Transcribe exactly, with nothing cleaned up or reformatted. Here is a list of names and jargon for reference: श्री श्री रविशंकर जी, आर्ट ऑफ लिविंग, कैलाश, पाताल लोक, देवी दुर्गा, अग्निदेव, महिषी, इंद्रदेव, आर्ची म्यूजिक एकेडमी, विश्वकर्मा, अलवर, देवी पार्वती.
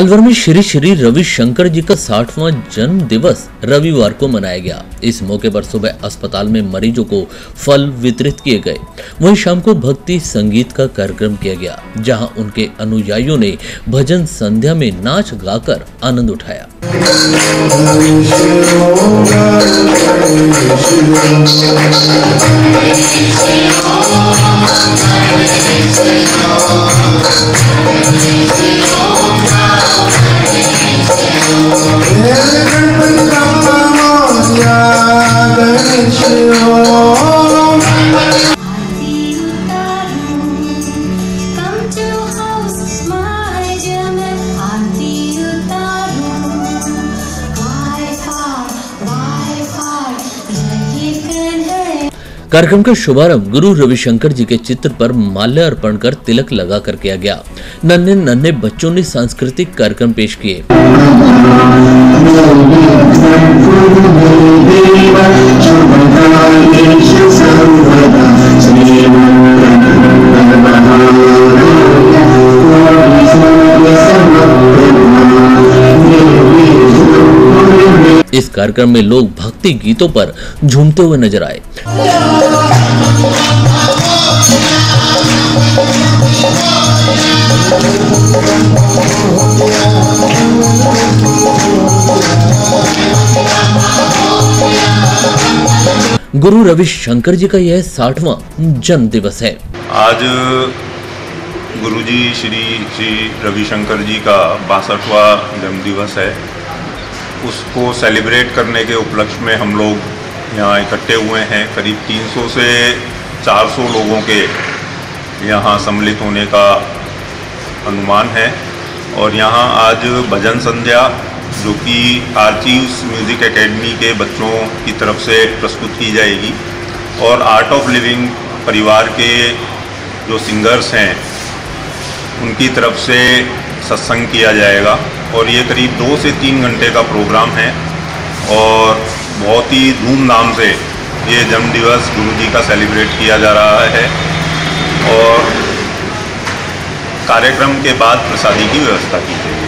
अलवर में श्री श्री रविशंकर जी का साठवां जन्म दिवस रविवार को मनाया गया। इस मौके पर सुबह अस्पताल में मरीजों को फल वितरित किए गए। वहीं शाम को भक्ति संगीत का कार्यक्रम किया गया, जहां उनके अनुयायियों ने भजन संध्या में नाच गाकर आनंद उठाया। कार्यक्रम का शुभारंभ गुरु रविशंकर जी के चित्र पर माल्या अर्पण कर तिलक लगाकर किया गया। नन्हे नन्हे बच्चों ने सांस्कृतिक कार्यक्रम पेश किए। इस कार्यक्रम में लोग भक्ति गीतों पर झूमते हुए नजर आए। गुरु रविशंकर जी का यह साठवां जन्म दिवस है। आज गुरु जी श्री श्री रविशंकर जी का बासठवां जन्म दिवस है। उसको सेलिब्रेट करने के उपलक्ष्य में हम लोग यहाँ इकट्ठे हुए हैं। करीब तीन सौ से चार सौ लोगों के यहाँ सम्मिलित होने का अनुमान है। और यहाँ आज भजन संध्या, जो कि आर्ची म्यूजिक एकेडमी के बच्चों की तरफ से प्रस्तुत की जाएगी, और आर्ट ऑफ लिविंग परिवार के जो सिंगर्स हैं उनकी तरफ से सत्संग किया जाएगा। और ये करीब दो से तीन घंटे का प्रोग्राम है और बहुत ही धूमधाम से ये जन्मदिवस गुरु जी का सेलिब्रेट किया जा रहा है। और कार्यक्रम के बाद प्रसादी की व्यवस्था की गई।